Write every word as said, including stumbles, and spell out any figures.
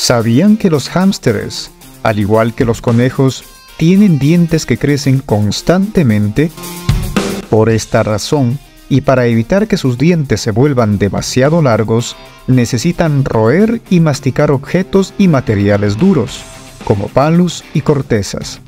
¿Sabían que los hámsters, al igual que los conejos, tienen dientes que crecen constantemente? Por esta razón, y para evitar que sus dientes se vuelvan demasiado largos, necesitan roer y masticar objetos y materiales duros, como palos y cortezas.